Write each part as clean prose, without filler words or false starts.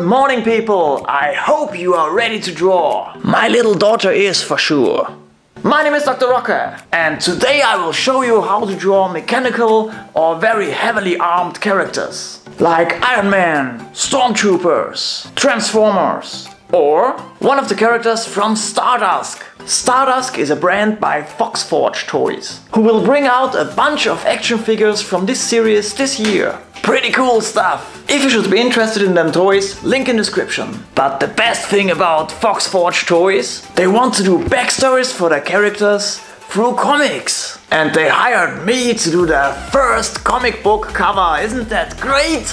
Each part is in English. Good morning, people! I hope you are ready to draw. My little daughter is, for sure. My name is Dr. Rocker, and today I will show you how to draw mechanical or very heavily armed characters. Like Iron Man, Stormtroopers, Transformers, or one of the characters from Stardust. Stardust is a brand by Fox Forge Toys, who will bring out a bunch of action figures from this series this year. Pretty cool stuff! If you should be interested in them toys, link in description. But the best thing about Fox Forge Toys, they want to do backstories for their characters through comics. And they hired me to do their first comic book cover, isn't that great?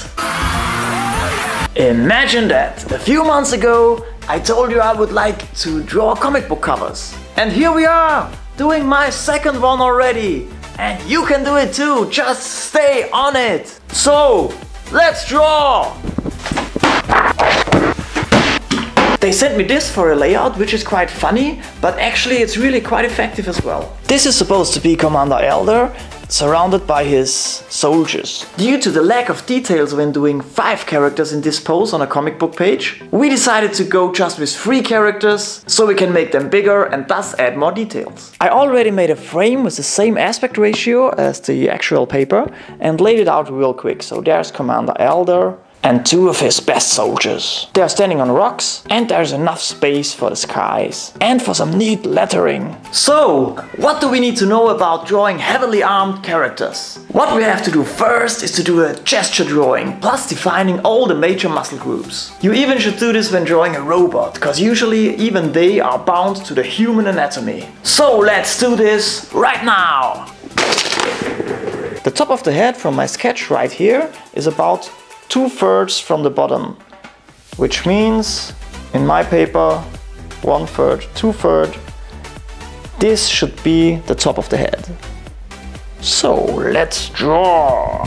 Imagine that! A few months ago, I told you I would like to draw comic book covers. And here we are, doing my second one already. And you can do it too, just stay on it! So, let's draw! They sent me this for a layout, which is quite funny, but actually it's really quite effective as well. This is supposed to be Commander Alder, surrounded by his soldiers. Due to the lack of details when doing 5 characters in this pose on a comic book page, we decided to go just with 3 characters, so we can make them bigger and thus add more details. I already made a frame with the same aspect ratio as the actual paper and laid it out real quick. So there's Commander Alder and 2 of his best soldiers. They are standing on rocks, and there's enough space for the skies and for some neat lettering. So, what do we need to know about drawing heavily armed characters? What we have to do first is to do a gesture drawing, plus defining all the major muscle groups. You even should do this when drawing a robot, because usually even they are bound to the human anatomy. So let's do this right now! The top of the head from my sketch right here is about 2/3 from the bottom, which means in my paper 1/3, 2/3. This should be the top of the head. So let's draw!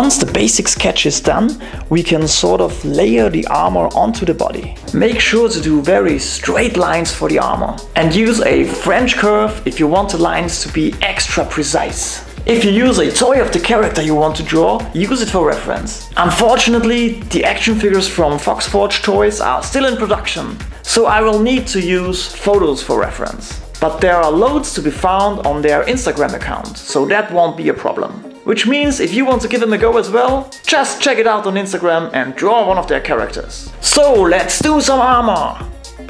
Once the basic sketch is done, we can sort of layer the armor onto the body. Make sure to do very straight lines for the armor. And use a French curve if you want the lines to be extra precise. If you use a toy of the character you want to draw, use it for reference. Unfortunately, the action figures from Fox Forge Toys are still in production, so I will need to use photos for reference. But there are loads to be found on their Instagram account, so that won't be a problem. Which means if you want to give them a go as well, just check it out on Instagram and draw one of their characters. So let's do some armor!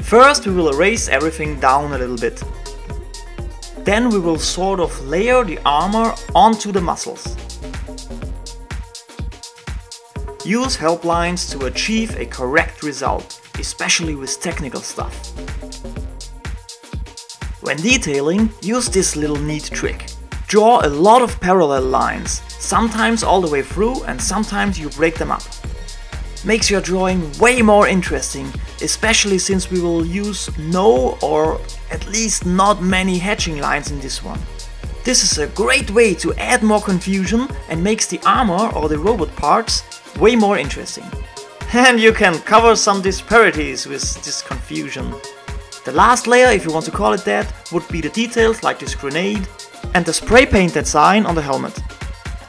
First we will erase everything down a little bit. Then we will sort of layer the armor onto the muscles. Use help lines to achieve a correct result, especially with technical stuff. When detailing, use this little neat trick. Draw a lot of parallel lines, sometimes all the way through and sometimes you break them up. Makes your drawing way more interesting, especially since we will use no or at least not many hatching lines in this one. This is a great way to add more confusion and makes the armor or the robot parts way more interesting. And you can cover some disparities with this confusion. The last layer, if you want to call it that, would be the details like this grenade, and the spray painted sign on the helmet.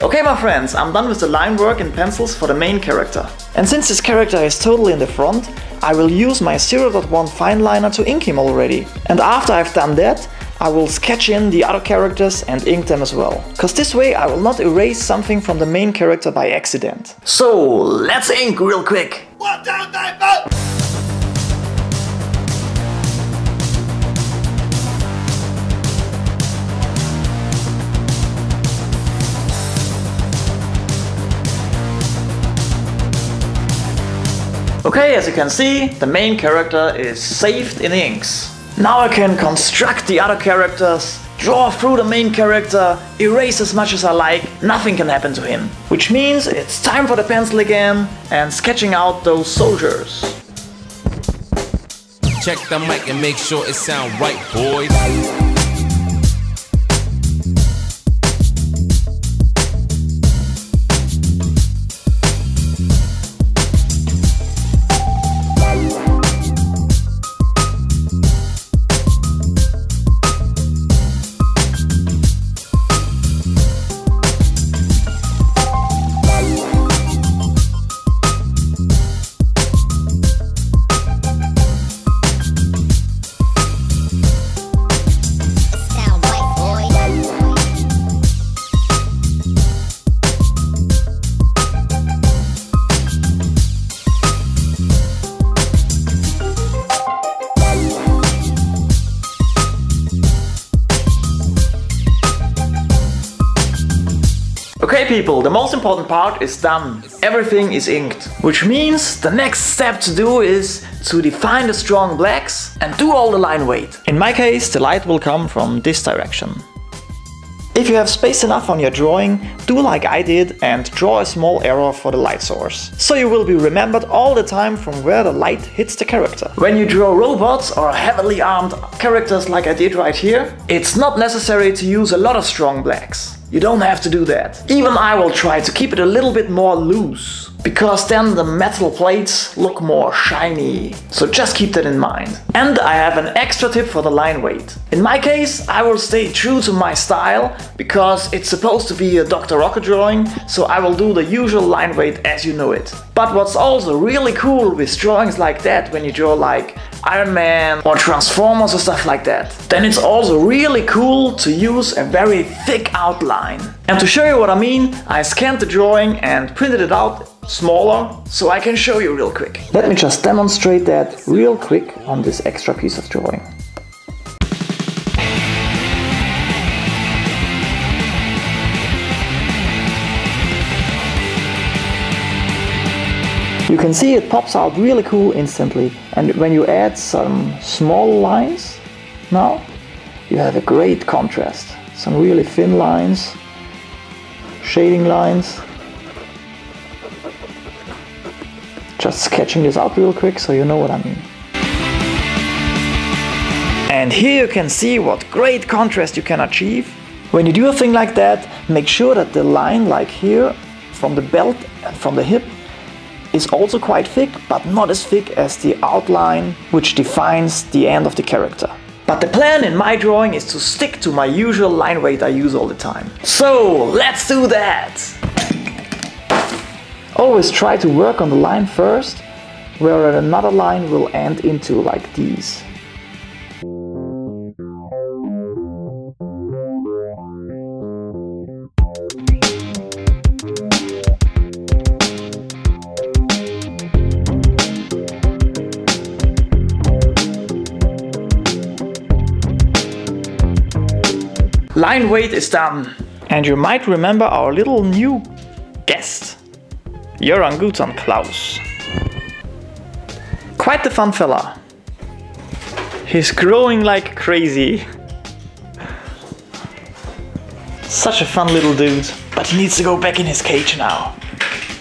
Okay my friends, I'm done with the line work in pencils for the main character. And since this character is totally in the front, I will use my 0.1 fine liner to ink him already. And after I've done that, I will sketch in the other characters and ink them as well. Cause this way I will not erase something from the main character by accident. So let's ink real quick! One, two, three, four. Okay, as you can see, the main character is saved in inks. Now I can construct the other characters, draw through the main character, erase as much as I like, nothing can happen to him. Which means it's time for the pencil again and sketching out those soldiers. Check the mic and make sure it sounds right, boys. Okay people, the most important part is done. Everything is inked. Which means the next step to do is to define the strong blacks and do all the line weight. In my case, the light will come from this direction. If you have space enough on your drawing, do like I did and draw a small arrow for the light source. So you will be remembered all the time from where the light hits the character. When you draw robots or heavily armed characters like I did right here, it's not necessary to use a lot of strong blacks. You don't have to do that. Even I will try to keep it a little bit more loose, because then the metal plates look more shiny. So just keep that in mind. And I have an extra tip for the line weight. In my case, I will stay true to my style, because it's supposed to be a Dr. Rocker drawing, so I will do the usual line weight as you know it. But what's also really cool with drawings like that, when you draw like Iron Man or Transformers or stuff like that, then it's also really cool to use a very thick outline. And to show you what I mean, I scanned the drawing and printed it out smaller so I can show you real quick. Let me just demonstrate that real quick on this extra piece of drawing. You can see it pops out really cool instantly, and when you add some small lines now, you have a great contrast. Some really thin lines, shading lines. Just sketching this out real quick so you know what I mean. And here you can see what great contrast you can achieve. When you do a thing like that, make sure that the line like here from the belt and from the hip is also quite thick, but not as thick as the outline which defines the end of the character. But the plan in my drawing is to stick to my usual line weight I use all the time. So let's do that! Always try to work on the line first, where another line will end into like these. Line weight is done. And you might remember our little new guest, Joran Gutan Klaus. Quite the fun fella. He's growing like crazy. Such a fun little dude, but he needs to go back in his cage now.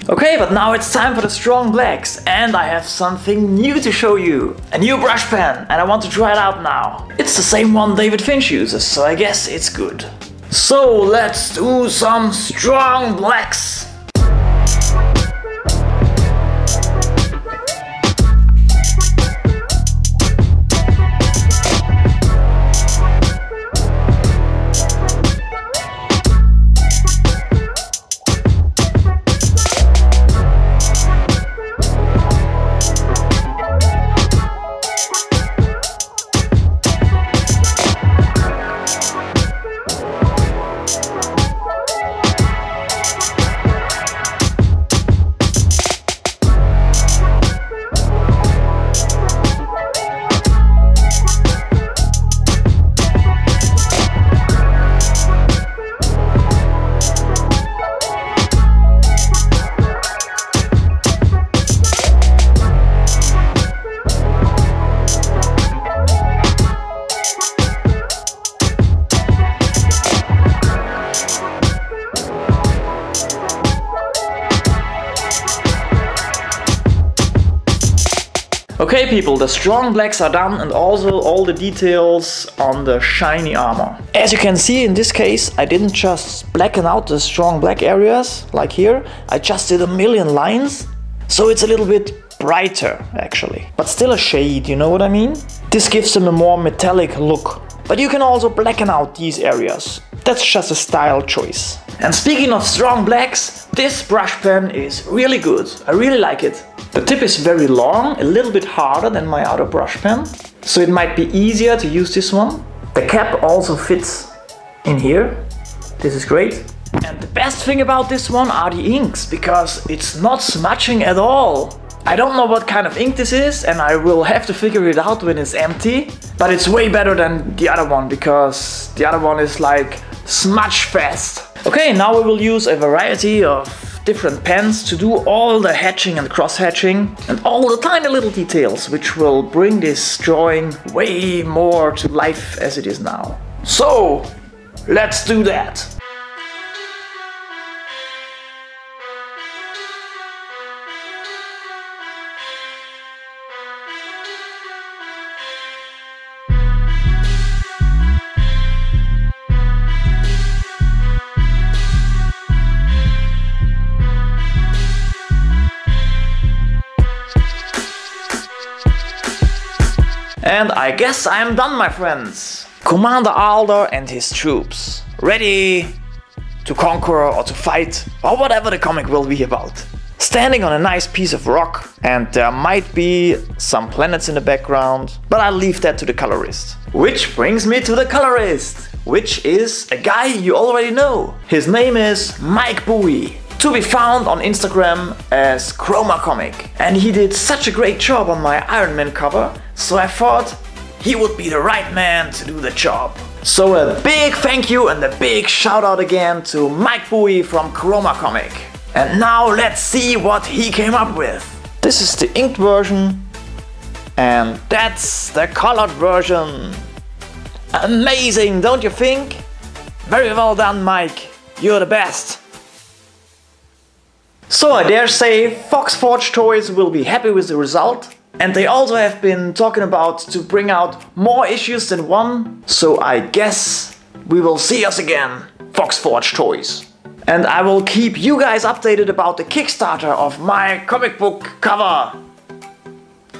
Okay, but now it's time for the strong blacks, and I have something new to show you. A new brush pen, and I want to try it out now. It's the same one David Finch uses, so I guess it's good. So let's do some strong blacks. Okay people, the strong blacks are done, and also all the details on the shiny armor. As you can see in this case, I didn't just blacken out the strong black areas, like here. I just did a million lines, so it's a little bit brighter actually. But still a shade, you know what I mean? This gives them a more metallic look. But you can also blacken out these areas. That's just a style choice. And speaking of strong blacks, this brush pen is really good. I really like it. The tip is very long, a little bit harder than my other brush pen, so it might be easier to use this one. The cap also fits in here. This is great. And the best thing about this one are the inks, because it's not smudging at all. I don't know what kind of ink this is, and I will have to figure it out when it's empty. But it's way better than the other one, because the other one is like Smudge Fest. Okay, now we will use a variety of different pens to do all the hatching and cross-hatching and all the tiny little details, which will bring this drawing way more to life as it is now. So, let's do that! And I guess I am done, my friends! Commander Alder and his troops, ready to conquer or to fight or whatever the comic will be about. Standing on a nice piece of rock, and there might be some planets in the background, but I'll leave that to the colorist. Which brings me to the colorist, which is a guy you already know. His name is Mike Bui, to be found on Instagram as ChromaComic. And he did such a great job on my Iron Man cover, so I thought he would be the right man to do the job. So a big thank you and a big shout out again to Mike Bui from ChromaComic. And now let's see what he came up with. This is the inked version and that's the colored version. Amazing, don't you think? Very well done, Mike. You're the best. So I dare say Fox Forge Toys will be happy with the result. And they also have been talking about to bring out more issues than one, so I guess we will see us again, Fox Forge Toys. And I will keep you guys updated about the Kickstarter of my comic book cover.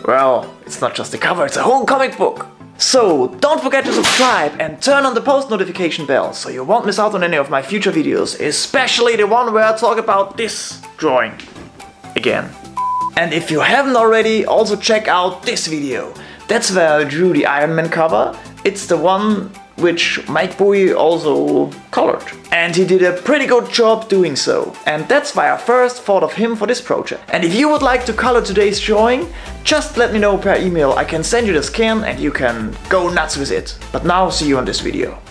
Well, it's not just a cover, it's a whole comic book. So don't forget to subscribe and turn on the post notification bell so you won't miss out on any of my future videos, especially the one where I talk about this drawing again. And if you haven't already, also check out this video. That's where I drew the Iron Man cover. It's the one which Mike Bui also colored. And he did a pretty good job doing so. And that's why I first thought of him for this project. And if you would like to color today's drawing, just let me know per email. I can send you the scan and you can go nuts with it. But now, see you on this video.